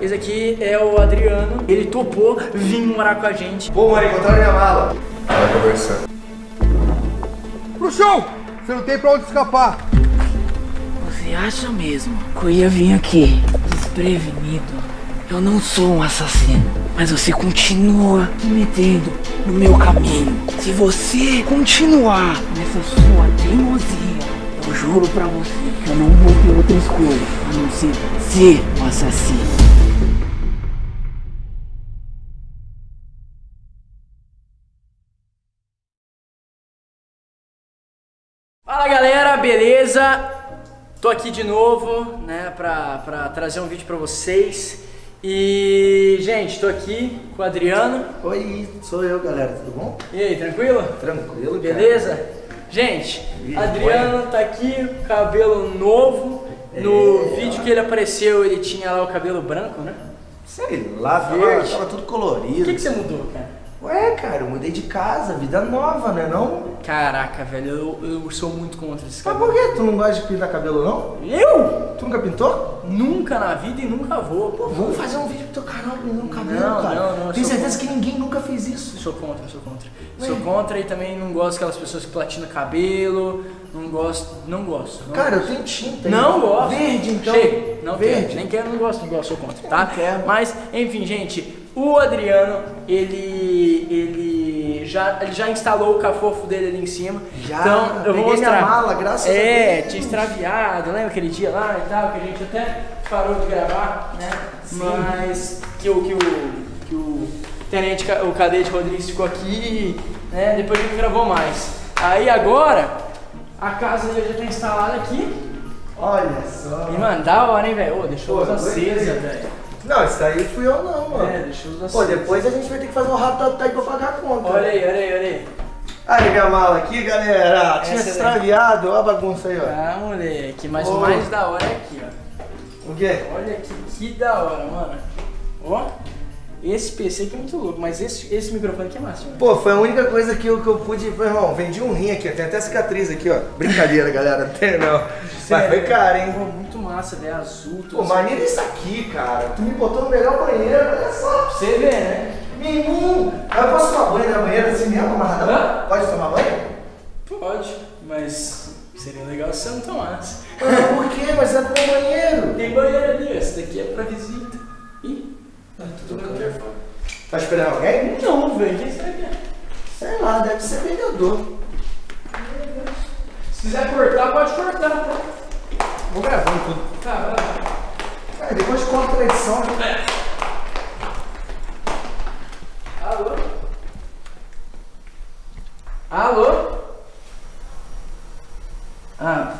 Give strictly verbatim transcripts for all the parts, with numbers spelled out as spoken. Esse aqui é o Adriano. Ele topou vir morar com a gente. Pô, mano, encontraram minha mala. Vai conversando. Pro chão! Você não tem pra onde escapar. Você acha mesmo que eu ia vir aqui desprevenido? Eu não sou um assassino, mas você continua se metendo no meu caminho. Se você continuar nessa sua teimosia, eu juro pra você que eu não vou ter outra escolha a não ser ser um assassino. Fala galera, beleza? Tô aqui de novo, né, pra, pra trazer um vídeo pra vocês. E, gente, tô aqui com o Adriano. Oi, sou eu, galera, tudo bom? E aí, tranquilo? Tranquilo, beleza? Cara. Gente, e, Adriano olha. Tá aqui, cabelo novo. No é, vídeo ó. que ele apareceu, ele tinha lá o cabelo branco, né? Sei lá, verde. Tava, tava tudo colorido. O que, que você mudou, cara? Ué, cara, eu mudei de casa, vida nova, né não? Caraca, velho, eu, eu sou muito contra esse cabelo. Mas por que tu não gosta de pintar cabelo, não? Eu? Tu nunca pintou? Nunca na vida e nunca vou. Pô, vamos fazer um vídeo pro teu canal pintando cabelo, não, cara. Não, não, não. Tenho certeza contra. que ninguém nunca fez isso. Sou contra, sou contra. Ué? Sou contra e também não gosto daquelas pessoas que platinam cabelo. Não gosto, não gosto. Não cara, gosto. eu tenho tinta. Não gosto. Verde, então. Chega, não verde. Quero, nem quero, não gosto, não gosto, sou contra, tá? Não quero. Mas, enfim, gente. O Adriano, ele, ele, já, ele já instalou o cafofo dele ali em cima. Já, então, eu vou mostrar. Minha mala, graças é, a Deus. É, tinha extraviado, lembra aquele dia lá e tal, que a gente até parou de gravar, né? Sim. Mas que o, que o, que o tenente, o cadete Rodrigues ficou aqui, né? Depois ele gravou mais. Aí agora, a casa dele já tá instalada aqui. Olha só. E mano, da hora, hein, velho? Oh, deixou a luz acesa, velho. Não, isso aí fui eu não, mano. É, deixa eu usar. Pô, depois a gente vai ter que fazer um ratatá pra pagar a conta. Olha aí, olha aí, olha aí. Aí, minha mala aqui, galera. Tinha extraviado, olha a bagunça aí, ó. Ah, moleque, mas o mais da hora é aqui, ó. O quê? Olha aqui, que da hora, mano. Ó, esse P C aqui é muito louco, mas esse, esse microfone aqui é massa, mano. Pô, foi a única coisa que eu, que eu pude... Foi, irmão, vendi um rim aqui, tem até cicatriz aqui, ó. Brincadeira, galera, até não. Mas foi caro, hein? Massa, velho, azul, tudo. Pô, maneiro isso aqui, cara. Tu me botou no melhor banheiro, olha só. Pra você ver, né? Menino! Eu posso tomar banho na banheira assim mesmo, mas não? Pode tomar banho? Pode, mas seria legal se você não tomasse. Ah, por quê? Mas é pro banheiro. Tem banheiro ali, esse daqui é pra visita. Ih, tá tudo no telefone. Tá esperando alguém? Não, velho, quem será que é? Sei lá, deve ser vendedor. Se quiser cortar, pode cortar. Vou gravando tudo. Tá, vai. É, depois corta a edição. É. Alô? Alô? Ah,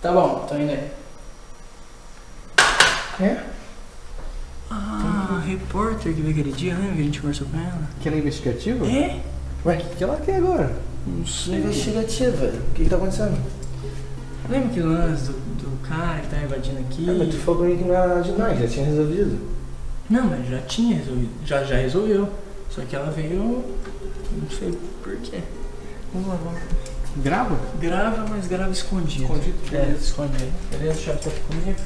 tá bom, tô indo aí. É? Ah, tem um repórter que veio aquele dia, né? Que a gente conversou com ela. Que ela é investigativa? É? Ué, o que, que ela quer agora? Não sei. Investigativa. O que, que tá acontecendo? Lembra que o lance do, do cara que tá invadindo aqui? Ah, mas tu falou que não era de nós, já tinha resolvido. Não, mas já tinha resolvido, já, já resolveu. Só que ela veio, não sei porquê. Vamos lá, vamos. Grava? Grava, mas grava escondido. Escondido? É, escondido. Beleza? Deixa eu ficar aqui comigo.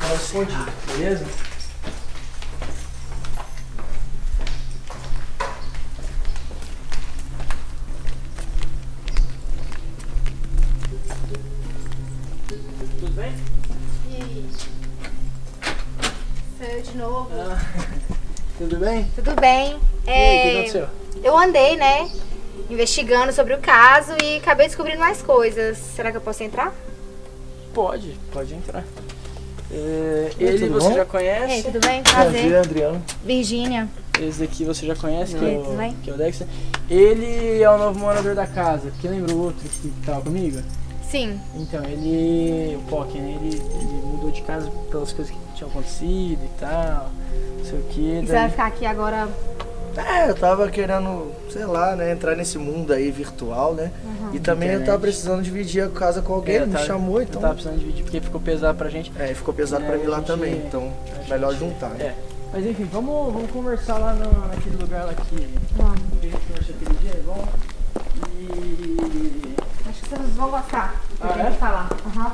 Grava escondido, beleza? De novo. Ah, tudo bem? Tudo bem. É, e aí, o que aconteceu? Eu andei, né, investigando sobre o caso e acabei descobrindo mais coisas. Será que eu posso entrar? Pode, pode entrar. É, ele você bom? já conhece? É, tudo bem? Prazer. Adriano. Virgínia. Esse daqui você já conhece, que é, o, que é o Dexter. Ele é o novo morador da casa, porque lembra o outro que estava comigo? Sim. Então, ele, o Pock, né, ele, ele mudou de casa pelas coisas que tinham acontecido e tal, não sei o que. E daí... você vai ficar aqui agora? É, eu tava querendo, sei lá, né, entrar nesse mundo aí virtual, né, uhum. e também Internet. eu tava precisando dividir a casa com alguém, é, tava, me chamou, então... Eu tava precisando dividir porque ficou pesado pra gente. É, ficou pesado é, pra mim lá gente, também, então melhor gente, juntar, né. É. Mas enfim, vamos, vamos conversar lá no, naquele lugar lá que vamos. a gente conversou aquele dia, é bom? E... acho que vocês vão gostar, eu ah, tenho é? que falar. Uhum.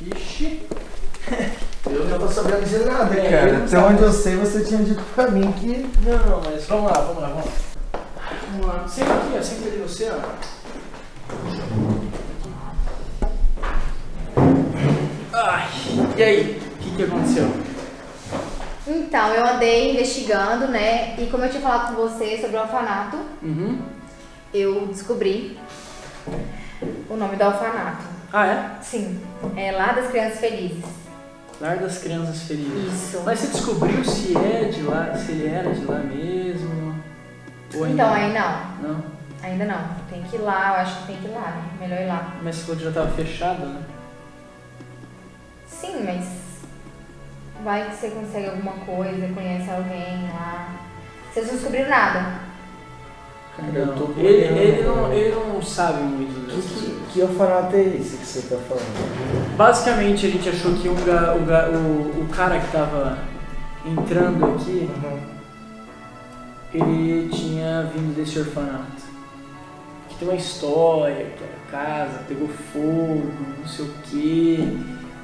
Ixi! Eu não não tô sabendo de nada, é, cara. Até então, onde eu sei, você tinha dito pra mim que... Não, não, mas vamos lá, vamos lá, vamos lá. Vamos lá. Senta aqui, ó, senta ali você, ó. Ai, e aí? O que que aconteceu? Então, eu andei investigando, né? E como eu tinha falado com você sobre o orfanato, uhum. eu descobri o nome do orfanato. Ah, é? Sim. É Lar das Crianças Felizes. Lar das Crianças Felizes. Isso. Mas você descobriu se é de lá, se era de lá mesmo? Ou ainda então, aí não. Não? Ainda não. Tem que ir lá, eu acho que tem que ir lá, né? Melhor ir lá. Mas você falou que já estava fechado, né? Sim, mas vai que você consegue alguma coisa, conhece alguém lá. Vocês não descobriram nada. Não. Ele, ele, não, ele não sabe muito dessas coisas. Que orfanato é esse que você está falando? Basicamente a gente achou que o, ga, o, ga, o, o cara que estava entrando aqui, uhum. ele tinha vindo desse orfanato. Que tem uma história, que a casa pegou fogo, não sei o quê.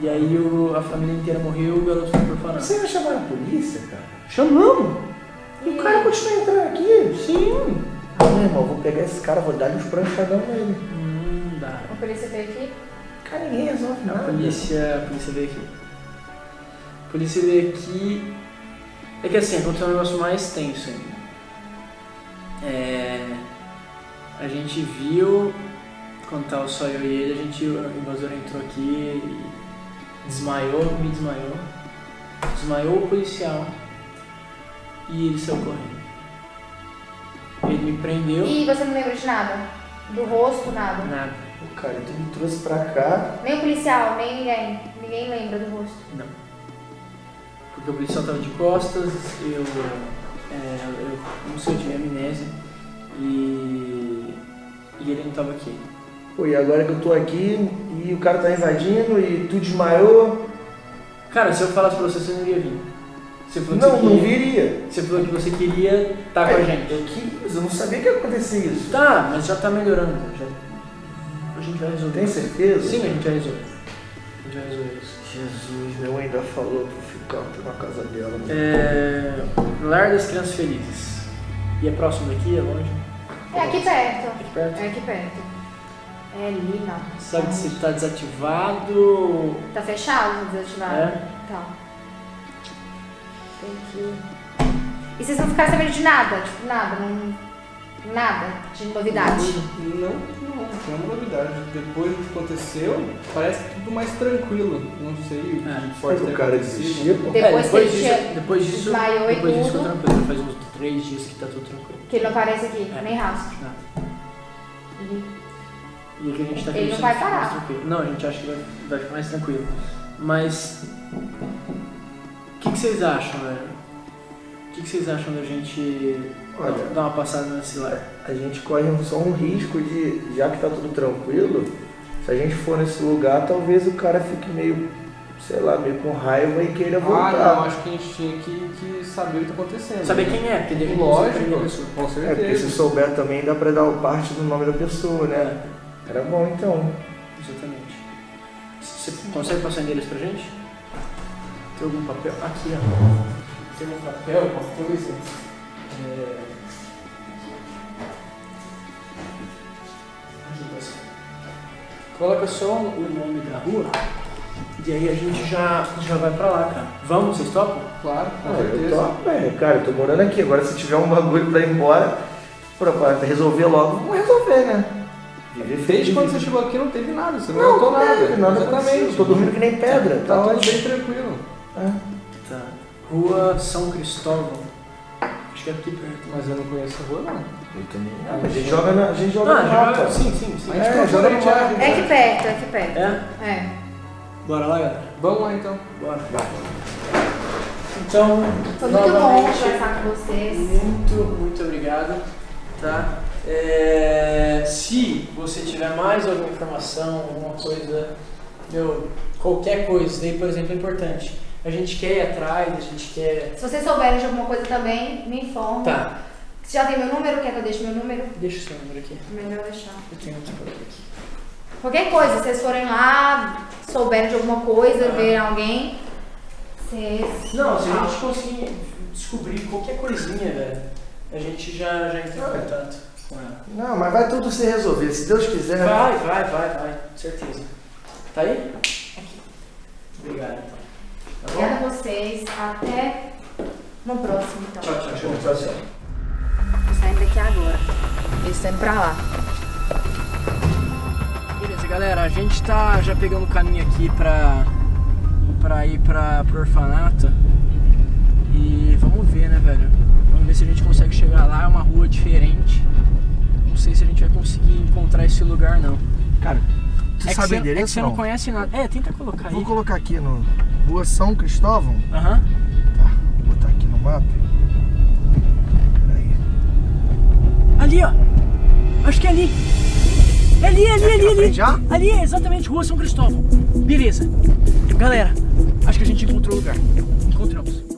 E aí o, a família inteira morreu e o garoto foi pro orfanato. Você vai chamar a polícia, cara? Chamamos! E o cara continua entrando aqui? Sim! Ah, meu irmão, vou pegar esse cara, vou dar-lhe uns pranchadão nele. Hum, dá. A polícia veio aqui? Cara, ninguém resolve nada. A polícia, a polícia veio aqui. A polícia veio aqui... É que assim, aconteceu um negócio mais tenso ainda. É... A gente viu... Quando tava só eu e ele, a gente... O invasor entrou aqui e... Desmaiou, me desmaiou. Desmaiou o policial. E ele saiu correndo. Ele me prendeu. E você não lembra de nada? Do rosto, nada? Nada. O cara, tu me trouxe pra cá... Nem o policial, nem ninguém. Ninguém lembra do rosto. Não. Porque o policial tava de costas, eu... É, eu não sei, eu tive amnésia. E... E ele não tava aqui. Pô, e agora que eu tô aqui, e o cara tá invadindo, e tu desmaiou... Cara, se eu falasse pra você, você não ia vir. Você falou não, que não queria, viria. Você falou que você queria estar é, com a gente. Eu, quis, eu não sabia que ia acontecer isso. Tá, mas já tá melhorando. Já... A gente vai resolver. Tem certeza? Sim, a gente vai resolver. A gente vai resolver isso. Jesus, meu ainda falou pra eu ficar na casa dela. É... Lar das Crianças Felizes. E é próximo daqui? É longe? É aqui perto. Aqui perto? É aqui perto. É ali, não. Sabe se tá desativado? Tá fechado, desativado. É? Tá. Que... E vocês não ficaram sabendo de nada? Tipo, nada, não... nada de novidade? Não, não, não é novidade. Depois do que aconteceu, parece tudo mais tranquilo. Não sei é, pode o que cara desistiu. Depois, é, depois disso, tinha... depois disso, depois tudo. disso ficou tranquilo. Faz uns três dias que tá tudo tranquilo. Que ele não aparece aqui, é. nem rastro. E aqui a gente tá aqui, ele não vai parar. Não, a gente acha que vai, vai ficar mais tranquilo. Mas... O que, que vocês acham, velho? O que, que vocês acham da gente Olha, dar uma passada nesse lar? A gente corre só um risco de, já que tá tudo tranquilo, se a gente for nesse lugar, talvez o cara fique meio, sei lá, meio com raiva e queira voltar. Ah, não, acho que a gente tinha que, que saber o que tá acontecendo. Saber quem é, porque deve Lógico, pessoa, com certeza. É, porque se souber também dá pra dar parte do nome da pessoa, né? É. Era bom, então. Exatamente. Você consegue passar neles pra gente? Tem algum papel? Aqui, ó. Tem algum papel, alguma coisa? É... Coloca só o nome da rua e aí a gente já, já vai pra lá, cara. Vamos? Vocês topam? Claro, com ah, certeza. Eu topo, é, cara, eu tô morando aqui. Agora se tiver um bagulho pra ir embora, pra, pra resolver logo, vamos resolver, né? Desde quando você chegou aqui não teve nada, você não notou nada. Não, exatamente. Eu tô dormindo que nem pedra. Tá, tá tudo bem tranquilo. É. Tá. Rua São Cristóvão. Acho que é aqui perto. Mas eu não conheço a rua, não. Eu também. Ah, mas a gente joga na. A gente joga ah, na joga, rota. Sim, sim, sim. A gente é, joga na rota. É aqui perto, é aqui perto. É? É. Bora lá, galera. Vamos lá então. Bora. Vai. Então. Foi muito bom conversar com vocês. Muito, muito obrigado. Tá? É, se você tiver mais alguma informação, alguma coisa, meu, qualquer coisa, isso daí, por exemplo, é importante. A gente quer ir atrás, a gente quer... Se vocês souberem de alguma coisa também, me informa. Tá. Você já tem meu número? Quer que eu deixe meu número? Deixa o seu número aqui. Melhor deixar. Eu tenho outro número aqui. Qualquer coisa, se vocês forem lá, souberem de alguma coisa, ah. verem alguém, vocês... Não, se a gente conseguir descobrir qualquer coisinha, velho, a gente já, já entra em contato com ela. Não, mas vai tudo se resolver, se Deus quiser. Vai, vai, vai, vai, com certeza. Tá aí? Aqui. Obrigado, então. Tá bom? Obrigada a vocês, até uma próxima, então. Tchau, tchau, tchau, tchau. Tô saindo daqui agora, eles estão indo pra lá. Beleza, galera, a gente tá já pegando o caminho aqui pra... pra ir pra, pro orfanato e vamos ver, né, velho? Vamos ver se a gente consegue chegar lá, é uma rua diferente. Não sei se a gente vai conseguir encontrar esse lugar, não. Cara, você é sabe o endereço? É que você não, não conhece nada. É, tenta colocar. Vou aí. Vou colocar aqui no Rua São Cristóvão. Aham. Uhum. Tá, vou botar aqui no mapa. Peraí. Ali, ó. Acho que é ali. É ali, ali, ali, ali. Já? Ali é exatamente Rua São Cristóvão. Beleza. Galera, acho que a gente encontrou o lugar. Encontramos.